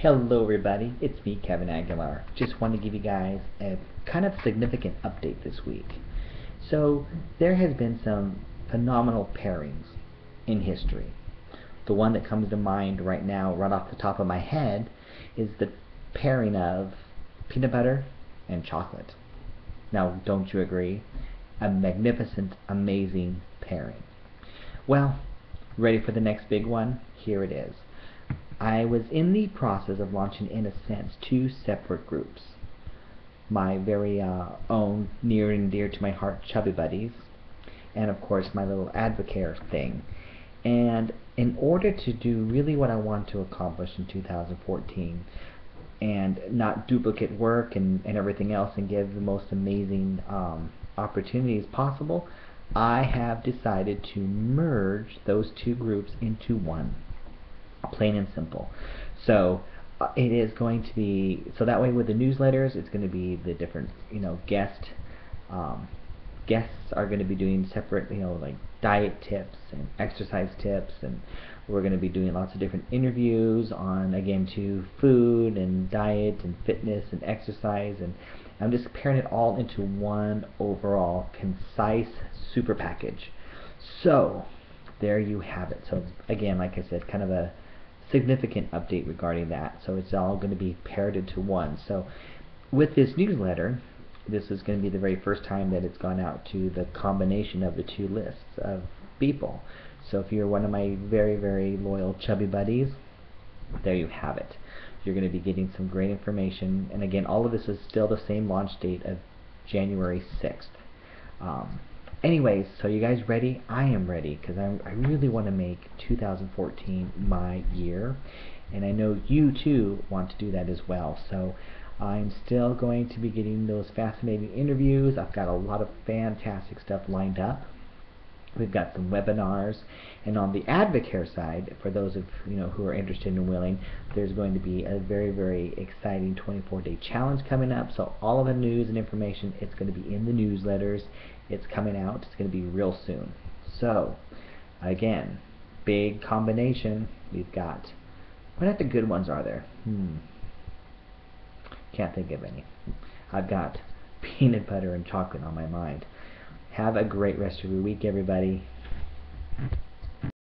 Hello everybody, it's me Kevin Aguilar. Just wanted to give you guys a kind of significant update this week. So there has been some phenomenal pairings in history. The one that comes to mind right now, right off the top of my head, is the pairing of peanut butter and chocolate. Now don't you agree? A magnificent, amazing pairing. Well, ready for the next big one? Here it is. I was in the process of launching, in a sense, two separate groups. My very own, near and dear to my heart, Chubby Buddies, and of course my little Advocare thing. And in order to do really what I want to accomplish in 2014, and not duplicate work and everything else, and give the most amazing opportunities possible, I have decided to merge those two groups into one. Plain and simple. So it is going to be, so that way with the newsletters, it's going to be the different, guests are going to be doing separate, like diet tips and exercise tips, and we're going to be doing lots of different interviews on, again, to food and diet and fitness and exercise, and I'm just pairing it all into one overall concise super package. So there you have it. So again, like I said, kind of a significant update regarding that. So it's all going to be paired into one. So with this newsletter, this is going to be the very first time that it's gone out to the combination of the two lists of people. So if you're one of my very, very loyal Chubby Buddies, there you have it. You're going to be getting some great information. And again, all of this is still the same launch date of January 6th. Anyways, so you guys ready? I am ready, because I really want to make 2014 my year, and I know you too want to do that as well. So I'm still going to be getting those fascinating interviews. I've got a lot of fantastic stuff lined up. We've got some webinars, and on the Advocare side, for those of who are interested and willing, there's going to be a very, very exciting 24-day challenge coming up. So all of the news and information, it's going to be in the newsletters. It's coming out. It's going to be real soon. So, again, big combination. We've got, what other good ones are there? Can't think of any. I've got peanut butter and chocolate on my mind. Have a great rest of your week, everybody.